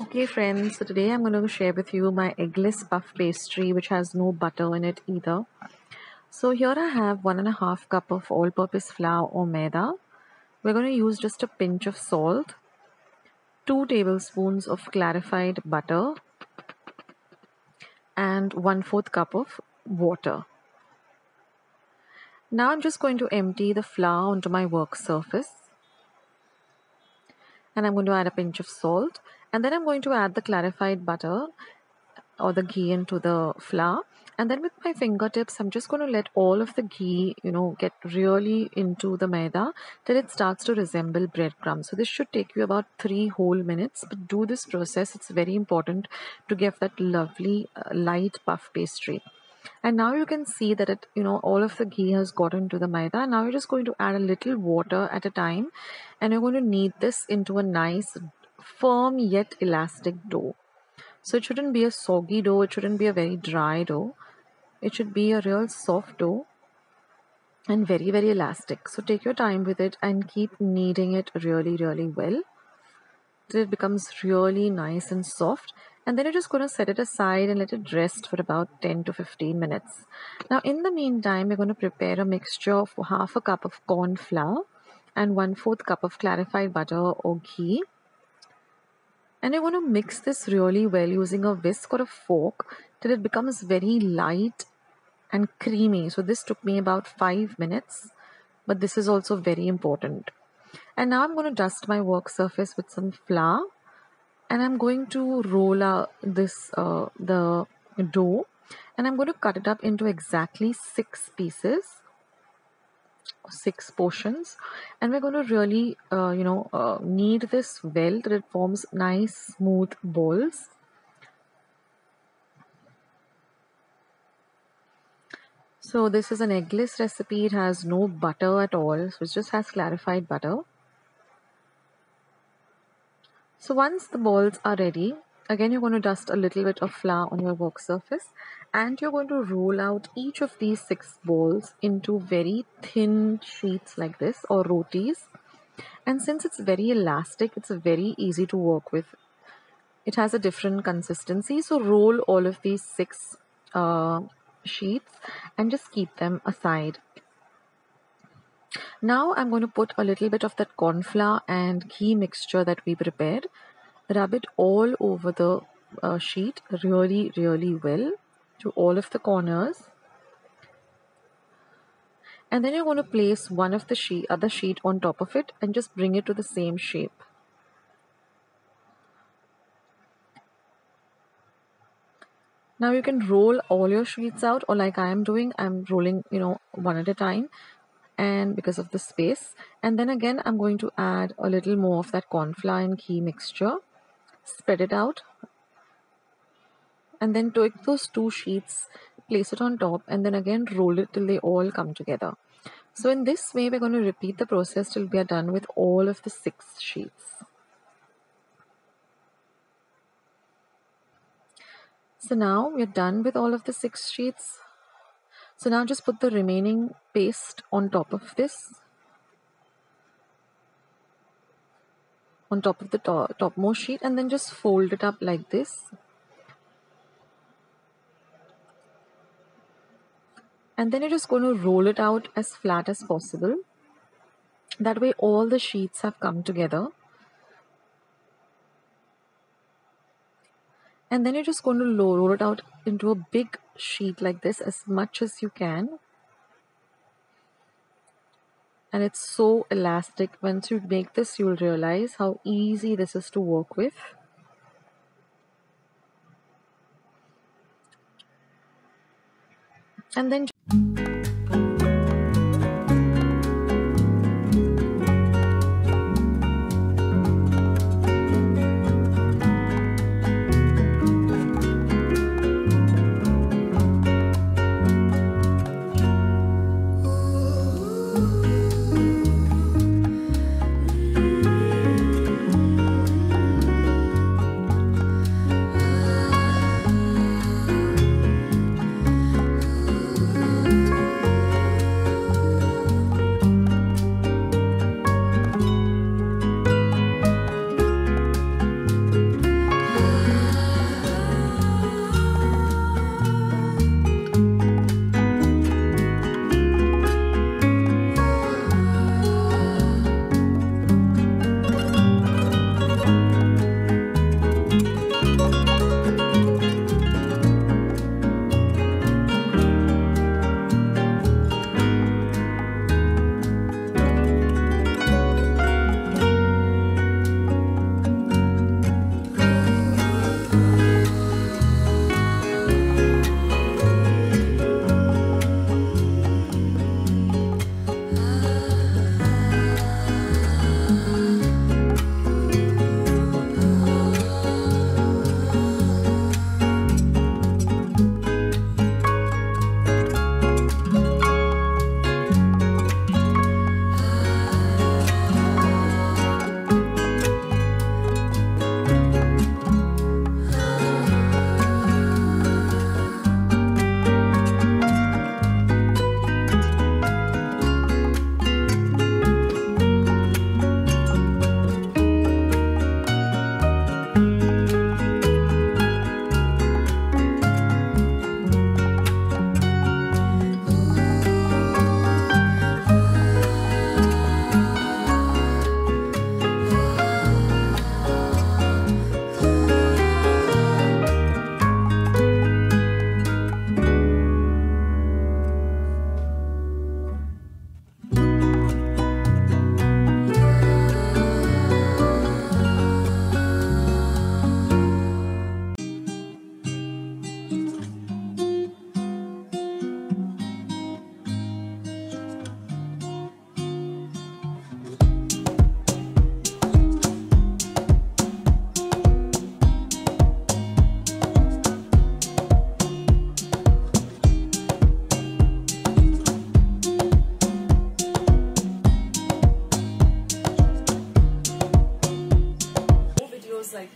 Okay friends, so today I'm going to share with you my eggless puff pastry which has no butter in it either. So here I have 1.5 cup of all-purpose flour or maida. We're going to use just a pinch of salt, 2 tablespoons of clarified butter and 1/4 cup of water. Now I'm just going to empty the flour onto my work surface and I'm going to add a pinch of salt. And then I'm going to add the clarified butter or the ghee into the flour. And then with my fingertips, I'm just going to let all of the ghee, get really into the maida till it starts to resemble breadcrumbs. So this should take you about 3 whole minutes. But do this process. It's very important to get that lovely light puff pastry. And now you can see that it, all of the ghee has gotten to the maida. Now you're just going to add a little water at a time. And you're going to knead this into a nice firm yet elastic dough. So it shouldn't be a soggy dough, it shouldn't be a very dry dough. It should be a real soft dough and very, very elastic. So take your time with it and keep kneading it really, really well till it becomes really nice and soft. And then you're just going to set it aside and let it rest for about 10 to 15 minutes. Now in the meantime, we're going to prepare a mixture of 1/2 cup of corn flour and 1/4 cup of clarified butter or ghee. And you're going to mix this really well using a whisk or a fork till it becomes very light and creamy. So this took me about 5 minutes, but this is also very important. And now I'm going to dust my work surface with some flour and I'm going to roll out this the dough and I'm going to cut it up into exactly 6 pieces. 6 portions, and we're going to really knead this well till it forms nice smooth balls. So this is an eggless recipe. It has no butter at all, so it just has clarified butter. So once the balls are ready, again you're going to dust a little bit of flour on your work surface and you're going to roll out each of these 6 balls into very thin sheets like this or rotis. And since it's very elastic, it's very easy to work with. It has a different consistency, so roll all of these 6 sheets and just keep them aside. Now I'm going to put a little bit of that corn flour and ghee mixture that we prepared. Rub it all over the sheet really, really well to all of the corners. And then you're going to place one of the other sheet on top of it and just bring it to the same shape. Now you can roll all your sheets out, or like I am doing, I'm rolling, one at a time, and because of the space. And then again, I'm going to add a little more of that corn flour and ghee mixture. Spread it out and then take those 2 sheets, place it on top and then again roll it till they all come together. So in this way we're going to repeat the process till we are done with all of the 6 sheets. So now we're done with all of the 6 sheets. So now just put the remaining paste on top of this, on top of the topmost sheet, and then just fold it up like this. And then you're just going to roll it out as flat as possible. That way all the sheets have come together. And then you're just going to roll it out into a big sheet like this as much as you can. And it's so elastic. Once you make this, you'll realize how easy this is to work with. And then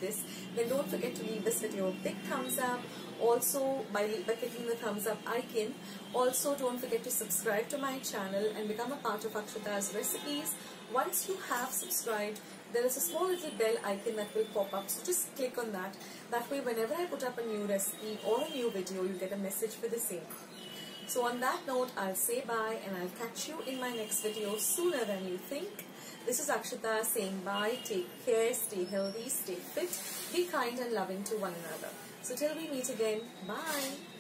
this, then don't forget to leave this video a big thumbs up. Also, by clicking the thumbs up icon, also don't forget to subscribe to my channel and become a part of Akshata's recipes. Once you have subscribed, there is a small little bell icon that will pop up, so just click on that. That way, whenever I put up a new recipe or a new video, you'll get a message for the same. So on that note, I'll say bye and I'll catch you in my next video sooner than you think. This is Akshata saying bye, take care, stay healthy, stay fit, be kind and loving to one another. So till we meet again, bye.